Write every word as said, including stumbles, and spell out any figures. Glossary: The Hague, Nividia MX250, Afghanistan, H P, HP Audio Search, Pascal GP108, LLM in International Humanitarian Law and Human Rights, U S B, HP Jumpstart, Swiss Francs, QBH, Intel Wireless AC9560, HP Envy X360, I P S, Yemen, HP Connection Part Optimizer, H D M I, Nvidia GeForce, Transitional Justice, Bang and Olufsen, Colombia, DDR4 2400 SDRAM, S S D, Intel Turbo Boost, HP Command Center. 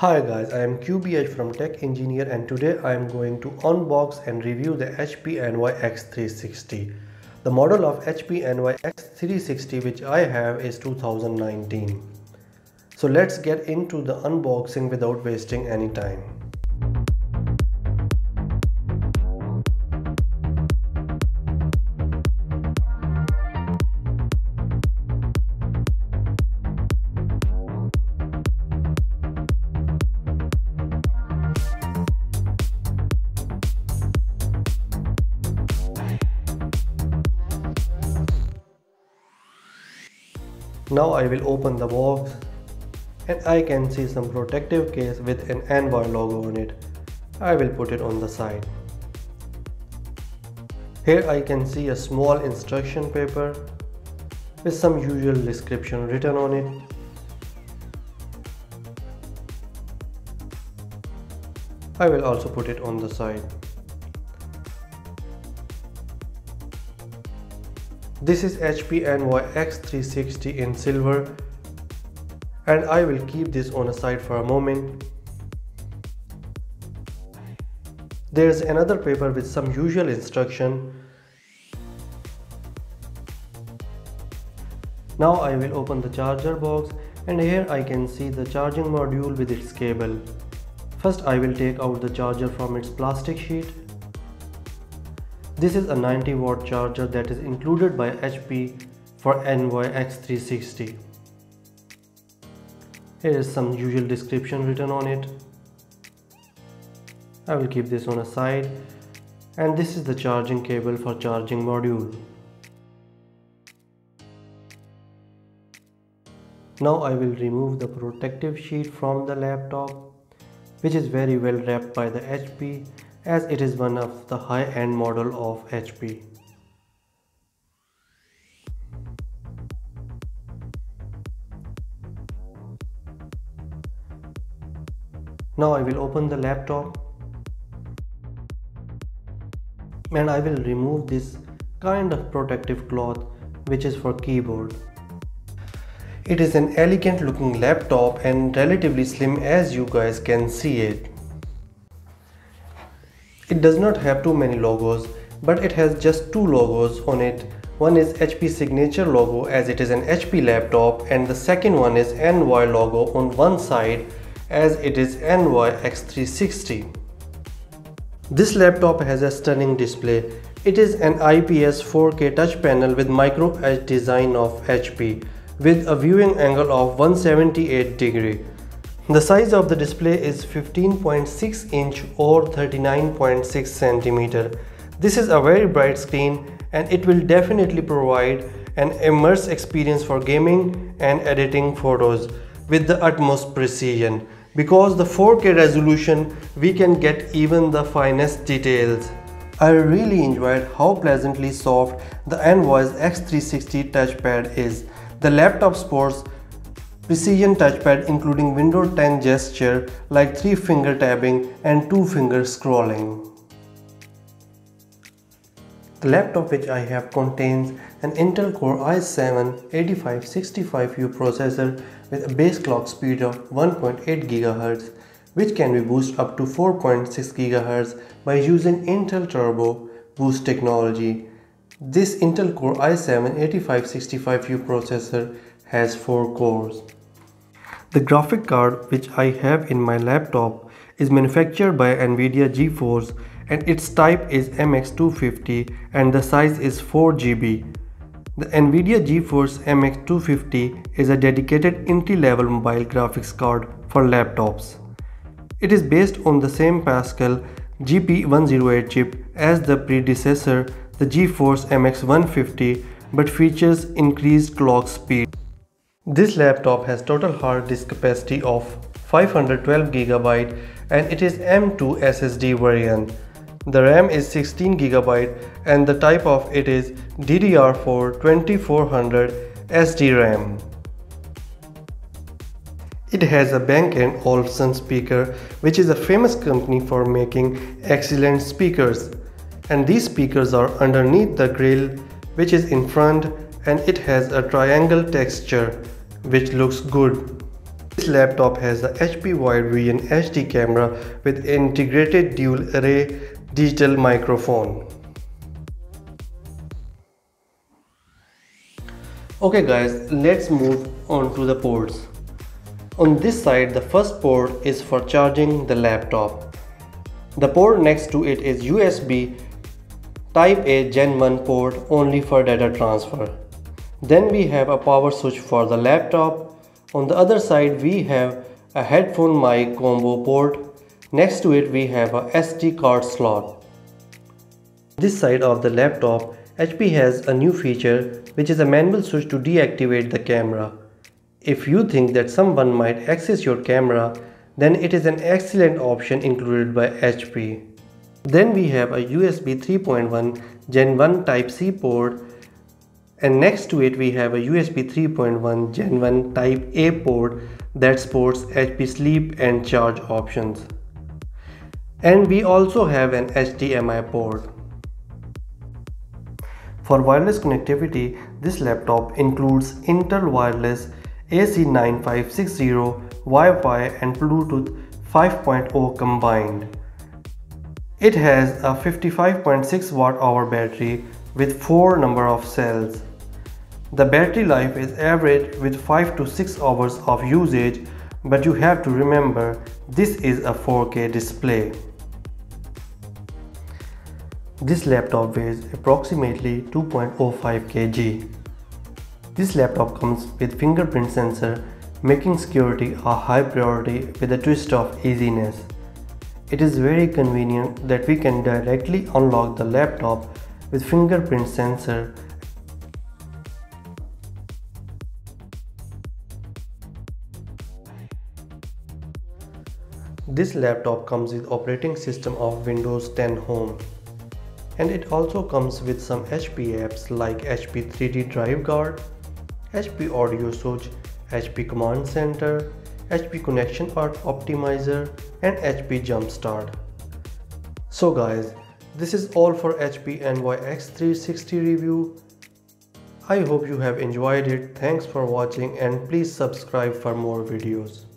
Hi guys, I am Q B H from Tech Engineer, and today I am going to unbox and review the H P Envy X three sixty. The model of H P Envy X three sixty which I have is two thousand nineteen. So let's get into the unboxing without wasting any time. Now I will open the box and I can see some protective case with an Envy logo on it. I will put it on the side. Here I can see a small instruction paper with some usual description written on it. I will also put it on the side. This is H P Envy X three sixty in silver, and I will keep this on a side for a moment. There is another paper with some usual instruction. Now I will open the charger box, and here I can see the charging module with its cable. First I will take out the charger from its plastic sheet. This is a ninety watt charger that is included by H P for Envy X three sixty. Here is some usual description written on it. I will keep this on a side, and this is the charging cable for charging module. Now I will remove the protective sheet from the laptop, which is very well wrapped by the H P, as it is one of the high-end model of H P. Now I will open the laptop, and I will remove this kind of protective cloth which is for keyboard. It is an elegant looking laptop and relatively slim, as you guys can see it. It does not have too many logos, but it has just two logos on it. One is H P signature logo, as it is an H P laptop, and the second one is Envy logo on one side, as it is Envy X three sixty. This laptop has a stunning display. It is an I P S four K touch panel with micro edge design of H P with a viewing angle of one hundred seventy-eight degrees. The size of the display is fifteen point six inch or thirty-nine point six centimeter. This is a very bright screen, and it will definitely provide an immersive experience for gaming and editing photos with the utmost precision. Because the four K resolution, we can get even the finest details. I really enjoyed how pleasantly soft the Envy's X three sixty touchpad is. The laptop sports precision touchpad including Windows ten gesture like three finger tabbing and two finger scrolling. The laptop which I have contains an Intel Core i seven eighty-five sixty-five U processor with a base clock speed of one point eight gigahertz, which can be boosted up to four point six gigahertz by using Intel Turbo Boost technology. This Intel Core i seven eighty-five sixty-five U processor has four cores. The graphic card which I have in my laptop is manufactured by Nvidia GeForce, and its type is M X two fifty, and the size is four gigabytes. The Nvidia GeForce M X two fifty is a dedicated entry-level mobile graphics card for laptops. It is based on the same Pascal G P one oh eight chip as the predecessor, the GeForce M X one fifty, but features increased clock speed. This laptop has total hard disk capacity of five hundred twelve gigabytes, and it is M two S S D variant. The RAM is sixteen gigabytes, and the type of it is D D R four twenty-four hundred S D RAM. It has a Bang and Olufsen speaker, which is a famous company for making excellent speakers. And these speakers are underneath the grill, which is in front, and it has a triangle texture, which looks good. This laptop has the H P Wide Vision H D camera with integrated dual array digital microphone. Okay guys, let's move on to the ports. On this side, the first port is for charging the laptop. The port next to it is U S B Type A Gen one port only for data transfer. Then we have a power switch for the laptop. On the other side we have a headphone mic combo port. Next to it we have a S D card slot. This side of the laptop, H P has a new feature which is a manual switch to deactivate the camera. If you think that someone might access your camera, then it is an excellent option included by H P. Then we have a U S B three point one Gen one Type C port, and next to it we have a U S B three point one Gen one Type A port that supports H P sleep and charge options. And we also have an H D M I port. For wireless connectivity, this laptop includes Intel Wireless A C nine five six zero, Wi-Fi and Bluetooth five point oh combined. It has a fifty-five point six watt hour battery with four number of cells. The battery life is average with five to six hours of usage, but you have to remember this is a four K display. This laptop weighs approximately two point oh five kilograms. This laptop comes with fingerprint sensor, making security a high priority with a twist of easiness. It is very convenient that we can directly unlock the laptop with fingerprint sensor. This laptop comes with operating system of Windows ten Home, and it also comes with some H P apps like H P three D Drive Guard, H P Audio Search, H P Command Center, H P Connection Part Optimizer and H P Jumpstart. So guys, this is all for H P Envy X three sixty review. I hope you have enjoyed it. Thanks for watching and please subscribe for more videos.